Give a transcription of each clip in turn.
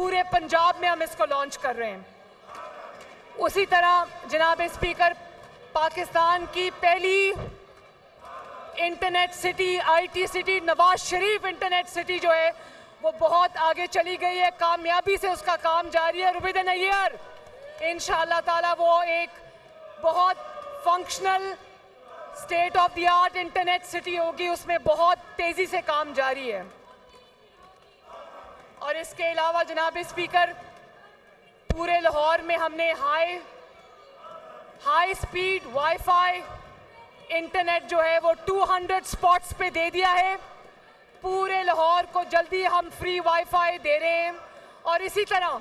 पूरे पंजाब में हम इसको लॉन्च कर रहे हैं। उसी तरह जनाब स्पीकर, पाकिस्तान की पहली internet city, IT city, Nawaz Sharif internet city जो है वो बहुत आगे चली गई है, कामयाबी से उसका काम जारी है। रुबिदन अय्यर इंशाअल्लाह ताला वो एक बहुत functional state of the art internet city होगी, उसमें बहुत तेज़ी से काम जारी है। और इसके अलावा जनाब स्पीकर, पूरे लाहौर में हमने हाई स्पीड वाईफाई इंटरनेट जो है वो 200 स्पॉट्स पे दे दिया है। पूरे लाहौर को जल्दी हम फ्री वाईफाई दे रहे हैं और इसी तरह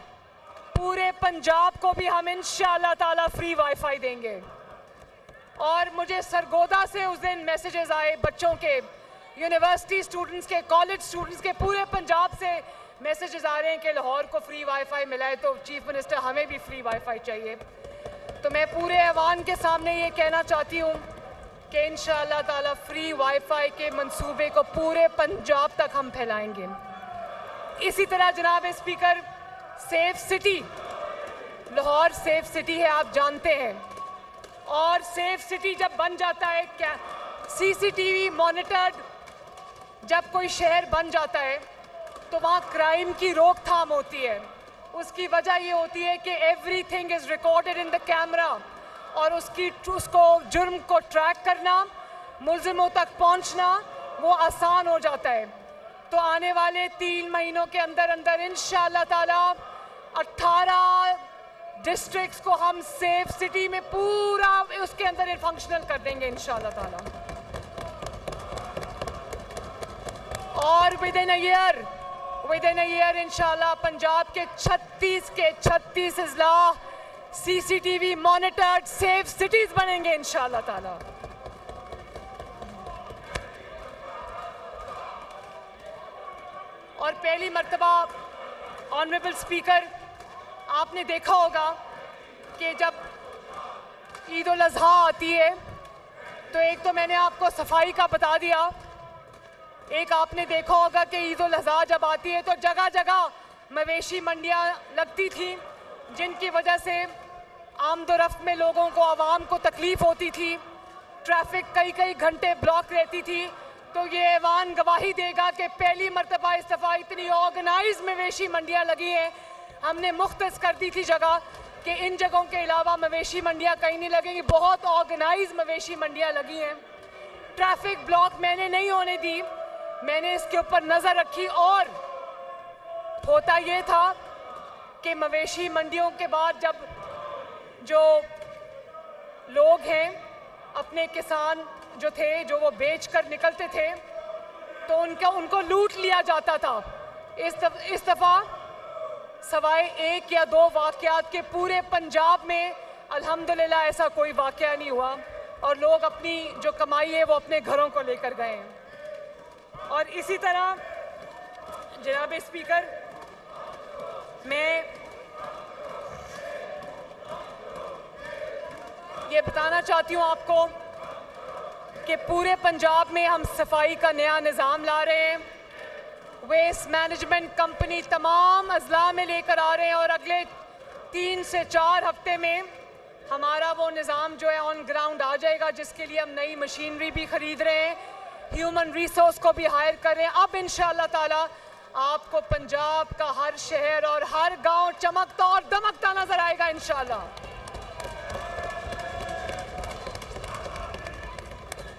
पूरे पंजाब को भी हम इंशाअल्लाह ताला फ्री वाईफाई देंगे। और मुझे सरगोदा से उस दिन मैसेजेस आए, बच्चों के, यूनिवर्सिटी स्टूडेंट्स के, कॉलेज स्टूडेंट्स के, पूरे पंजाब से मैसेजेस आ रहे हैं कि लाहौर को फ्री वाईफाई मिला है, तो चीफ मिनिस्टर हमें भी फ्री वाईफाई चाहिए। तो मैं पूरे ऐवान के सामने ये कहना चाहती हूँ कि इंशाअल्लाह ताला फ्री वाईफाई के मंसूबे को पूरे पंजाब तक हम फैलाएंगे। इसी तरह जनाब speaker, safe city, Lahore safe city है आप जानते हैं, और सेफ सिटी जब बन जाता है, क्या सीसीटीवी मॉनिटर्ड जब कोई शहर बन जाता है तो वहाँ क्राइम की रोकथाम होती है। उसकी वजह ये होती है कि everything is recorded in the camera, और उसको जुर्म को ट्रैक करना, मुल्ज़िमों तक पहुंचना वो आसान हो जाता है। तो आने वाले 3 महीनों के अंदर अंदर इंशाअल्लाह ताला 18 डिस्ट्रिक्ट्स को हम सेफ सिटी में पूरा उसके अंदर फंक्शनल कर देंगे इंशाअल्लाह ताला। और विदिन अ ईयर इंशाअल्लाह पंजाब के 36 अजला सीसीटीवी मॉनिटर्ड सेफ सिटीज बनेंगे इंशाअल्लाह ताला। और पहली मर्तबा ऑनरेबल स्पीकर, आपने देखा होगा कि जब ईद उल अजहा आती है तो एक तो मैंने आपको सफाई का बता दिया, एक आपने देखा होगा कि ईद उल अजहा जब आती है तो जगह जगह मवेशी मंडियाँ लगती थी, जिनकी वजह से आमदोरफ्त में लोगों को, आवाम को तकलीफ़ होती थी, ट्रैफिक कई घंटे ब्लॉक रहती थी। तो ये ऐवान गवाही देगा कि पहली मरतबा इस दफ़ा इतनी ऑर्गेनाइज मवेशी मंडियाँ लगी हैं। हमने मुख्तस कर दी थी जगह कि इन जगहों के अलावा मवेशी मंडियाँ कहीं नहीं लगेंगी, बहुत ऑर्गेनाइज मवेशी मंडियाँ लगी हैं। ट्रैफिक ब्लॉक मैंने नहीं होने दी, मैंने इसके ऊपर नज़र रखी। और होता ये था कि मवेशी मंडियों के बाद जब जो लोग हैं, अपने किसान जो थे, जो वो बेच कर निकलते थे, तो उनको लूट लिया जाता था। इस दफ़ा सवाए एक या दो वाक़यात के पूरे पंजाब में अल्हम्दुलिल्लाह ऐसा कोई वाक़या नहीं हुआ, और लोग अपनी जो कमाई है वो अपने घरों को लेकर गए हैं। और इसी तरह जनाब स्पीकर, मैं ये बताना चाहती हूँ आपको कि पूरे पंजाब में हम सफाई का नया निज़ाम ला रहे हैं। वेस्ट मैनेजमेंट कंपनी तमाम अजला में लेकर आ रहे हैं, और अगले 3 से 4 हफ्ते में हमारा वो निज़ाम जो है ऑन ग्राउंड आ जाएगा, जिसके लिए हम नई मशीनरी भी ख़रीद रहे हैं, ह्यूमन रिसोर्स को भी हायर कर रहे हैं। अब इंशाअल्लाह ताला आपको पंजाब का हर शहर और हर गांव चमकता और दमकता नजर आएगा इंशाल्लाह।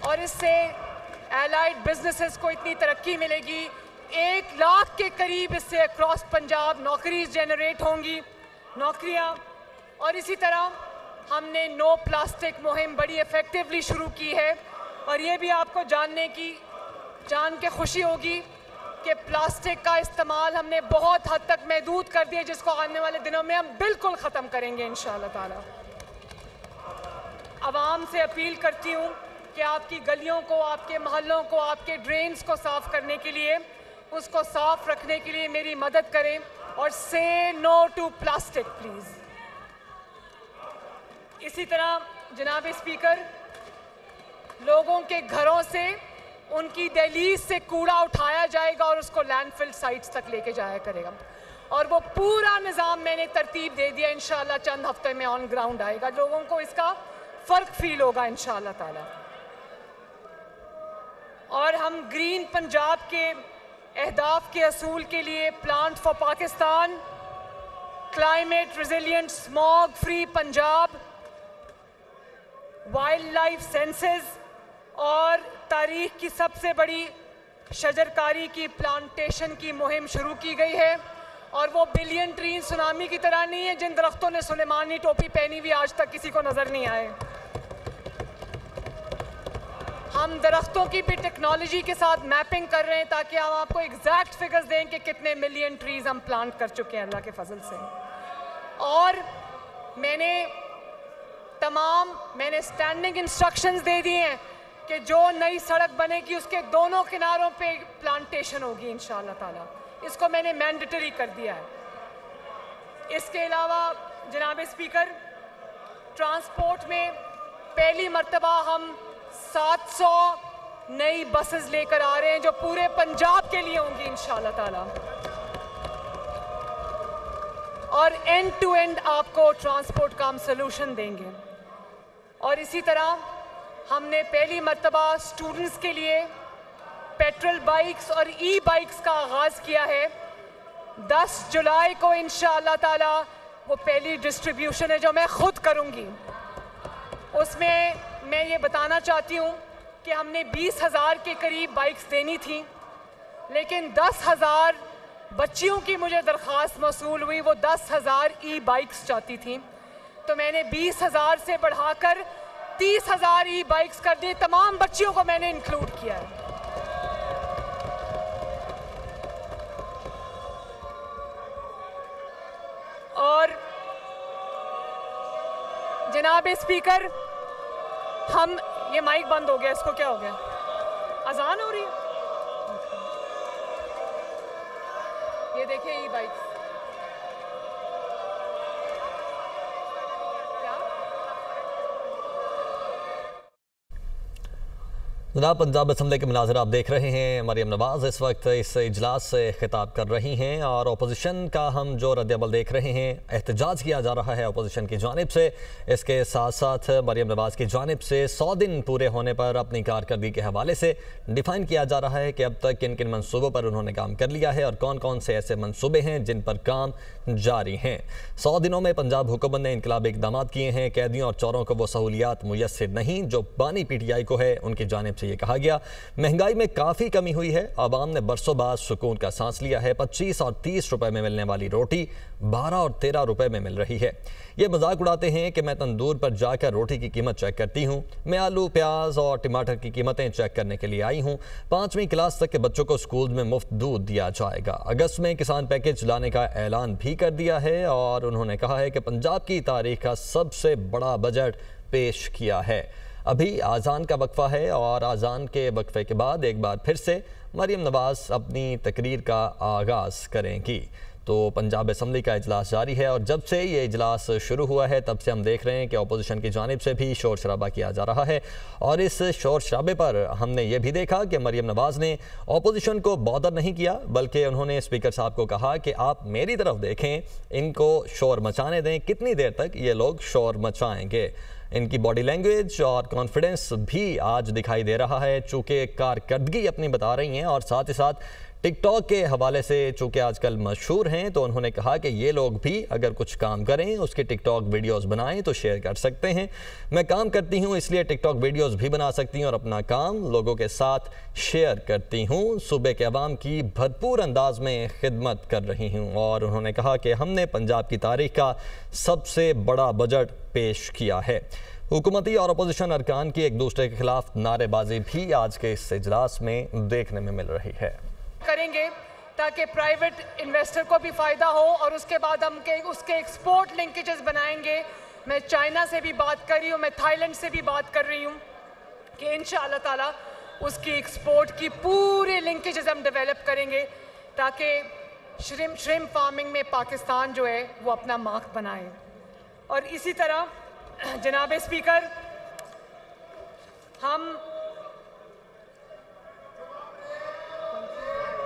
और इससे एलाइड बिजनेसेस को इतनी तरक्की मिलेगी, 1 लाख के करीब इससे अक्रॉस पंजाब नौकरीज जनरेट होंगी, नौकरियां। और इसी तरह हमने नो प्लास्टिक मुहिम बड़ी इफेक्टिवली शुरू की है, और ये भी आपको जान के खुशी होगी कि प्लास्टिक का इस्तेमाल हमने बहुत हद तक महदूद कर दिया, जिसको आने वाले दिनों में हम बिल्कुल ख़त्म करेंगे इंशाअल्लाह ताला। आवाम से अपील करती हूँ कि आपकी गलियों को, आपके महलों को, आपके ड्रेन्स को साफ़ करने के लिए, उसको साफ़ रखने के लिए मेरी मदद करें, और से नो टू प्लास्टिक प्लीज़। इसी तरह जनाब स्पीकर, लोगों के घरों से, उनकी दहलीज से कूड़ा उठाया जाएगा और उसको लैंडफिल साइट्स तक लेके जाया करेगा। और वो पूरा निज़ाम मैंने तरतीब दे दिया। इंशाल्लाह चंद हफ्ते में ऑन ग्राउंड आएगा, लोगों को इसका फ़र्क फील होगा इंशाल्लाह ताला। और हम ग्रीन पंजाब के अहदाफ के असूल के लिए plan for Pakistan, climate resilient smog free Punjab, wildlife census और तारीख की सबसे बड़ी शजरकारी की प्लांटेशन की मुहिम शुरू की गई है। और वो बिलियन ट्रीज सुनामी की तरह नहीं है जिन दरख्तों ने सुलेमानी टोपी पहनी हुई आज तक किसी को नज़र नहीं आए। हम दरख्तों की भी टेक्नोलॉजी के साथ मैपिंग कर रहे हैं ताकि हम आपको एग्जैक्ट फिगर्स दें कि कितने मिलियन ट्रीज़ हम प्लांट कर चुके हैं अल्लाह के फजल से। और मैंने स्टैंडिंग इंस्ट्रक्शंस दे दिए हैं कि जो नई सड़क बनेगी उसके दोनों किनारों पे प्लांटेशन होगी इंशाल्लाह ताला। इसको मैंने मैंडेटरी कर दिया है। इसके अलावा जनाब स्पीकर, ट्रांसपोर्ट में पहली मर्तबा हम 700 नई बसेस लेकर आ रहे हैं जो पूरे पंजाब के लिए होंगी इंशाल्लाह ताला। और एंड टू एंड आपको ट्रांसपोर्ट का हम सोल्यूशन देंगे। और इसी तरह हमने पहली मर्तबा स्टूडेंट्स के लिए पेट्रोल बाइक्स और ई बाइक्स का आगाज़ किया है। 10 जुलाई को इंशाअल्लाह ताला वो पहली डिस्ट्रीब्यूशन है जो मैं ख़ुद करूँगी। उसमें मैं ये बताना चाहती हूँ कि हमने 20,000 के करीब बाइक्स देनी थी, लेकिन 10,000 बच्चियों की मुझे दरख्वास्त मौसूल हुई, वो 10,000 ई बाइक्स चाहती थी, तो मैंने 20,000 से बढ़ाकर 30,000 ई बाइक्स कर दी। तमाम बच्चियों को मैंने इंक्लूड किया है। और जनाब स्पीकर, हम ये माइक बंद हो गया, इसको क्या हो गया, अजान हो रही है। ये देखिए ई बाइक्स, जनाब पंजाब असम्बली के मुनाजरा आप देख रहे हैं। मरियम नवाज़ इस वक्त इस इजलास से खिताब कर रही हैं और अपोजिशन का हम जो रद्दअमल देख रहे हैं, एहतजाज किया जा रहा है अपोजिशन की जानिब से। इसके साथ साथ मरियम नवाज़ की जानिब से 100 दिन पूरे होने पर अपनी कारकर्दगी के हवाले से डिफाइन किया जा रहा है कि अब तक किन किन मनसूबों पर उन्होंने काम कर लिया है और कौन कौन से ऐसे मनसूबे हैं जिन पर काम जारी हैं। 100 दिनों में पंजाब हुकूमत ने इनकलाबी इकदाम किए हैं। कैदियों और चोरों को वो सहूलियात मुयसर नहीं जो बानी PTI को है, उनकी जानिब ये कहा गया। महंगाई में काफी कमी हुई है, आवाम ने बरसों बाद सुकून का सांस लिया है। 25 और 30 रुपए में मिलने वाली रोटी 12 और 13 रुपए में मिल रही है। ये मजाक उड़ाते हैं कि मैं तंदूर पर जाकर रोटी की कीमत चेक करती हूँ, मैं आलू प्याज और टमाटर की कीमतें चेक करने के लिए आई हूँ। 5वीं क्लास तक के बच्चों को स्कूल में मुफ्त दूध दिया जाएगा। अगस्त में किसान पैकेज लाने का ऐलान भी कर दिया है और उन्होंने कहा है कि पंजाब की तारीख का सबसे बड़ा बजट पेश किया है। अभी आज़ान का वक्फा है और आज़ान के वक्फे के बाद एक बार फिर से मरियम नवाज़ अपनी तकरीर का आगाज़ करेंगी। तो पंजाब असम्बली का इजलास जारी है और जब से ये इजलास शुरू हुआ है तब से हम देख रहे हैं कि अपोजिशन की जानिब से भी शोर शराबा किया जा रहा है। और इस शोर शराबे पर हमने ये भी देखा कि मरियम नवाज़ ने अपोजिशन को बॉदर नहीं किया, बल्कि उन्होंने स्पीकर साहब को कहा कि आप मेरी तरफ देखें, इनको शोर मचाने दें। कितनी देर तक ये लोग शोर मचाएँगे? इनकी बॉडी लैंग्वेज और कॉन्फिडेंस भी आज दिखाई दे रहा है, चूँकि कारकर्दगी अपनी बता रही हैं। और साथ ही साथ TikTok के हवाले से चूँकि आजकल मशहूर हैं, तो उन्होंने कहा कि ये लोग भी अगर कुछ काम करें, उसके TikTok वीडियोस बनाएं तो शेयर कर सकते हैं। मैं काम करती हूँ इसलिए TikTok वीडियोस भी बना सकती हूँ और अपना काम लोगों के साथ शेयर करती हूँ। सूबे के अवाम की भरपूर अंदाज में खिदमत कर रही हूँ। और उन्होंने कहा कि हमने पंजाब की तारीख का सबसे बड़ा बजट पेश किया है। हुकूमती और अपोजिशन अरकान की एक दूसरे के खिलाफ नारेबाजी भी आज के इस इजलास में देखने में मिल रही है। करेंगे ताकि प्राइवेट इन्वेस्टर को भी फ़ायदा हो और उसके बाद हम उसके एक्सपोर्ट लिंकेजेस बनाएंगे। मैं चाइना से भी बात कर रही हूँ, मैं थाईलैंड से भी बात कर रही हूँ कि इंशाअल्लाह ताला उसकी एक्सपोर्ट की पूरे लिंकेजेस हम डेवलप करेंगे ताकि श्रिम्प फार्मिंग में पाकिस्तान जो है वो अपना मार्क बनाए। और इसी तरह जनाब स्पीकर, हम